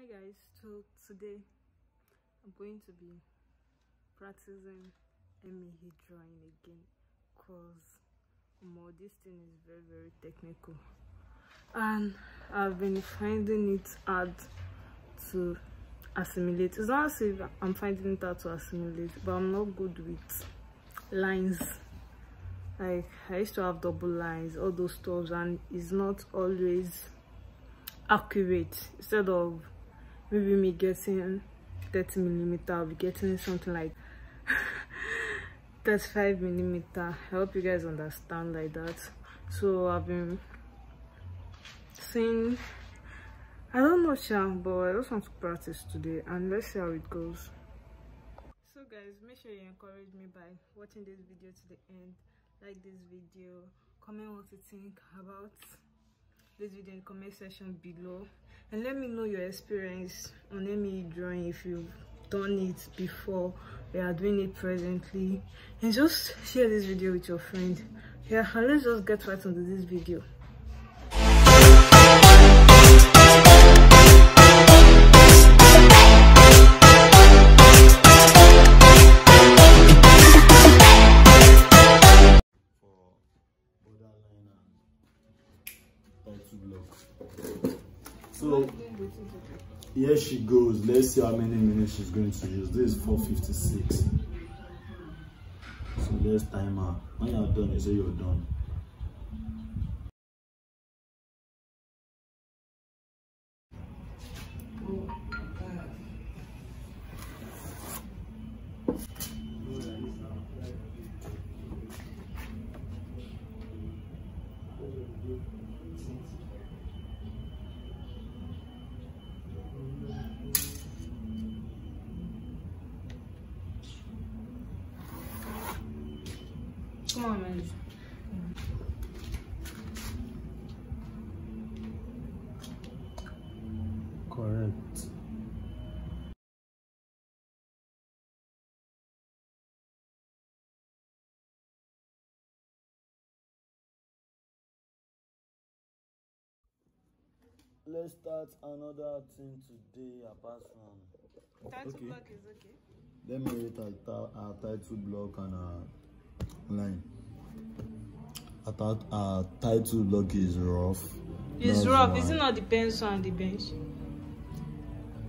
Hi guys, so today I'm going to be practicing MEE drawing again because this thing is very technical and I've been finding it hard to assimilate. It's not as if I'm finding it hard to assimilate, but I'm not good with lines. Like I used to have double lines, all those stuff, and it's not always accurate. Instead of maybe me getting 30mm, I'll be getting something like 35mm. I hope you guys understand like that. So I've been saying, I don't know, but I just want to practice today and let's see how it goes. So guys, make sure you encourage me by watching this video to the end. Like this video, comment what you think about this video in the comment section below, and let me know your experience on MEE drawing, if you've done it before, you are doing it presently, and just share this video with your friend. Yeah, and let's just get right onto this video. So here she goes. Let's see how many minutes she's going to use. This is 4:56. So let's time her. When you're done, you say you're done. Come on, man. Correct. Let's start another thing today apart from title block is okay. Let me rate our title block and our line. I thought our title block is rough. It's rough, why. It's not the pencil and the bench.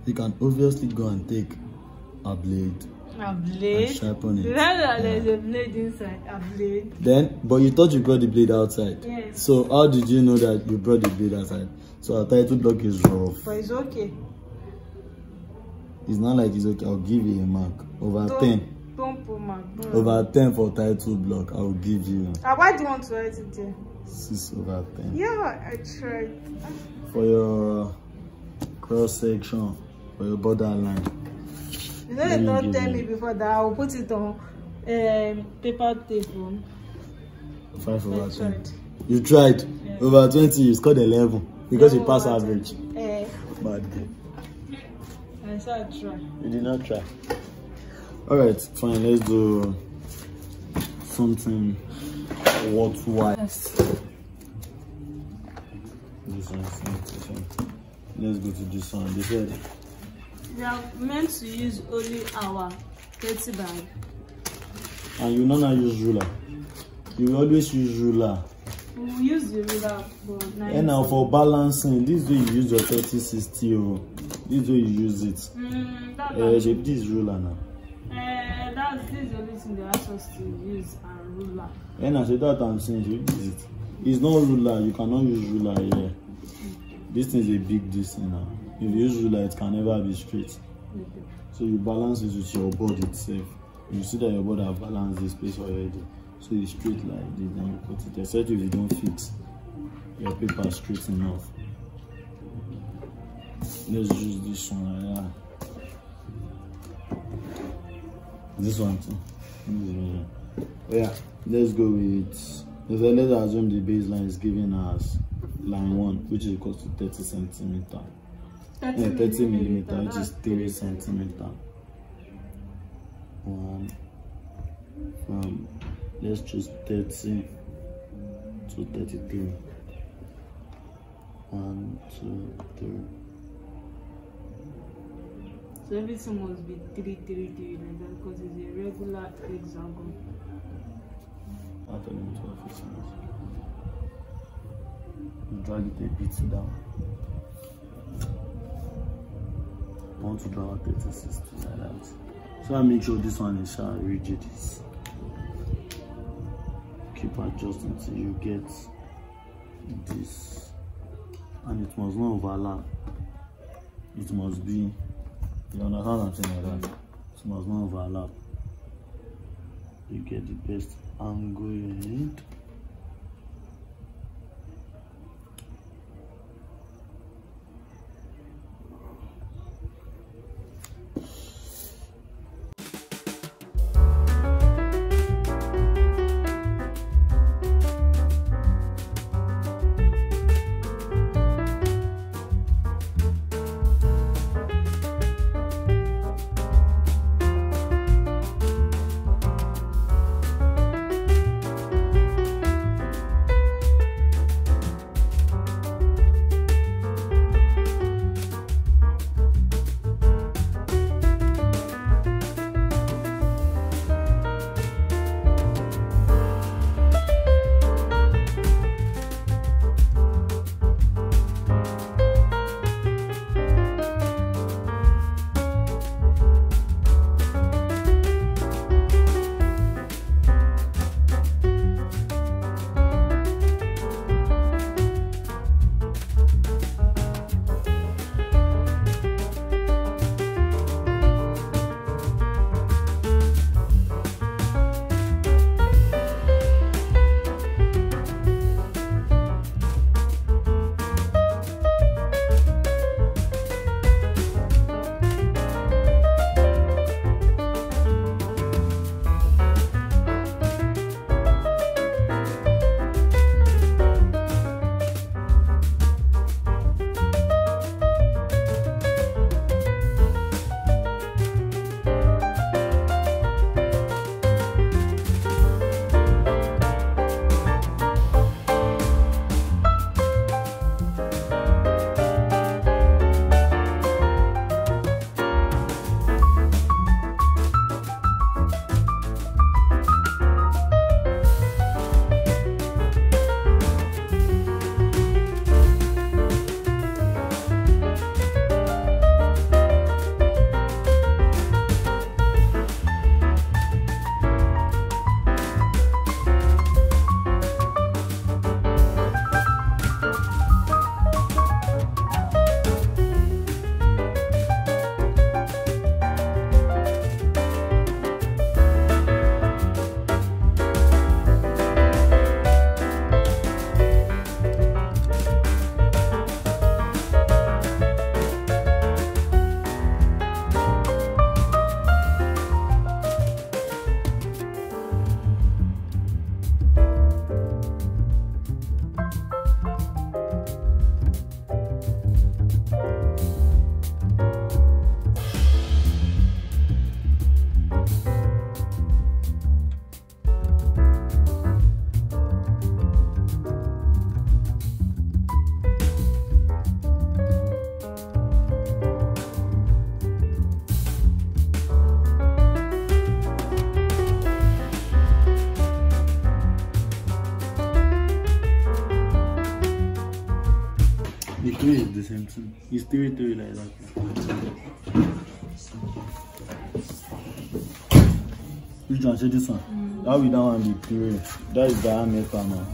You can obviously go and take a blade. A blade? And sharpen it. Yeah. There's a blade inside, a blade. Then, but you thought you brought the blade outside. Yes. So how did you know that you brought the blade outside? So our title block is rough. But it's okay. It's not like it's okay. I'll give you a mark. Over 10. Over 10 for title block, I'll give you. Why do you want to write it there? 6/10. Yeah, I tried. For your cross section, for your borderline. You know, you don't tell me before that. I'll put it on paper table. 5/10. Tried. You tried. Yeah. Over 20, you scored 11 because you passed average. Bad game. I said I tried. You did not try. Alright, fine, let's do something worthwhile. Yes. This one. Let's go to this one. They said we are meant to use only our 30 bag. And you not use ruler. You always use ruler. We use the ruler for 90. And now for balancing, this way you use your 30/60. This way you use it. This ruler now. This is the only thing they ask us to use, a ruler. And I said that I'm saying you use it. It's not ruler, you cannot use ruler here. This thing is a big distance now. If you use ruler, it can never be straight. Okay. So you balance it with your board itself. You see that your board has balanced the space already. So it's straight like this, then you put it. Except if you don't fix your paper straight enough. Let's use this one like that. This one too. Yeah, let's go with. Let's assume the baseline is giving us line 1, which is equal to 30 centimeter. 30 millimeter, which is 3 centimeter. Let's choose 30 to 33. 1, 2, 3. So everything must be 333 like that because it's a regular hexagon. I told him to have 15. Drag it a bit down. I want to draw 36 to silence. So I make sure this one is rigid. Keep adjusting till you get this, and it must not overlap. It must be, you understand what I'm saying like that? It must not overlap. You get the best angle you need. It's the same thing. It's 3-3 like that. Which one? Say this one. That will that one be 3. That is diameter now.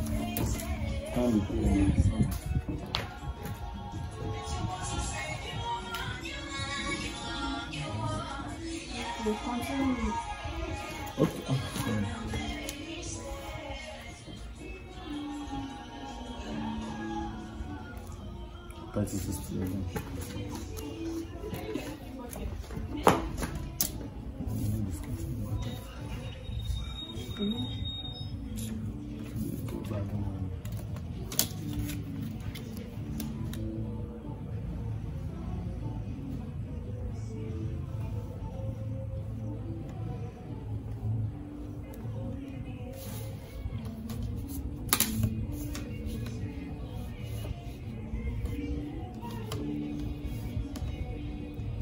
That be 3. Okay. That is just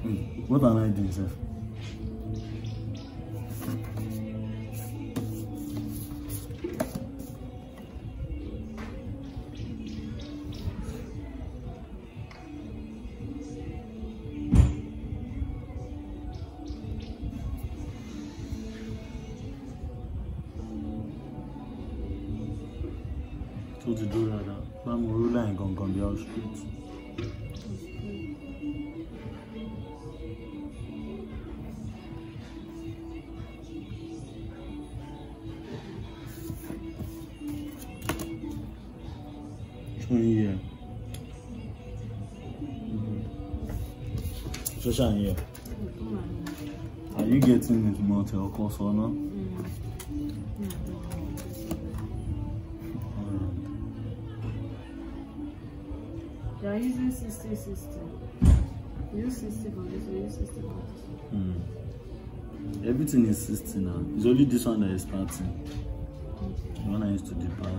What am I doing, sir? What to do right now? I'm ruling on the outskirts. Here. Are you getting into motel course or not? They are using 60-60. Use 60 for this one, use 60 for this one. Everything is 60 now. It's only this one that is 30. Okay. The one I used to depart.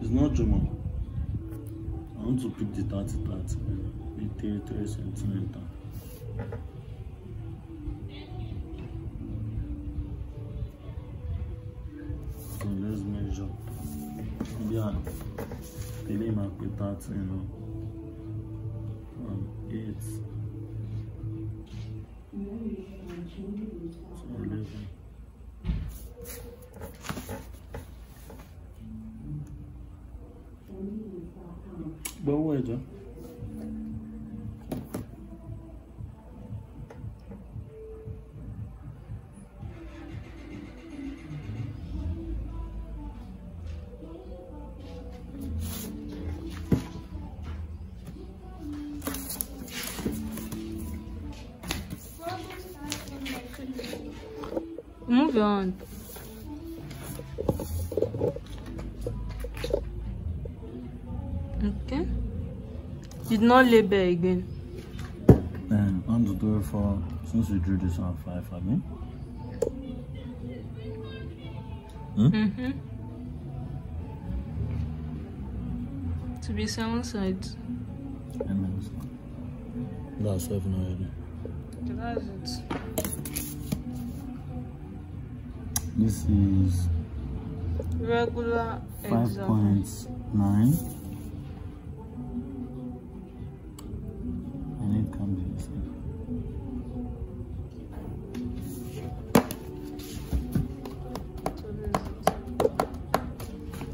It's not Juma. I want to pick the 30 with 33 centimeters. So let's measure. Yeah, they mark with 30, you know. Move on. Okay. Did not label again. And on the door for since we drew this on 5, I mean. To be 7 sides. And then this one. That's 7 already. That's it. This is regular 5.9, and it comes in this way.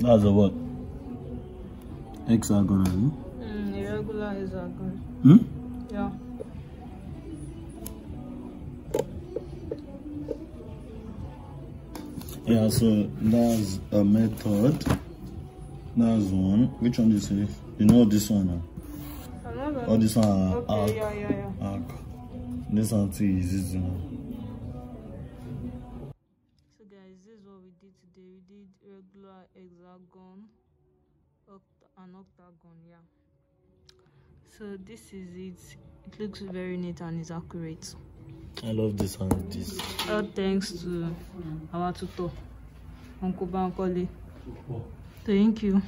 That's a what? Hexagonal. Irregular hexagon. Yeah. Yeah, so that's a method. That's one. Which one do you say? You know this one? Oh, this one. Okay, arc. This one too is this one. So guys, this is what we did today. We did regular, hexagon, and octagon, yeah. So this is it. It looks very neat and is accurate. I love this and this. All thanks to our tutor, Uncle Bankole. Thank you.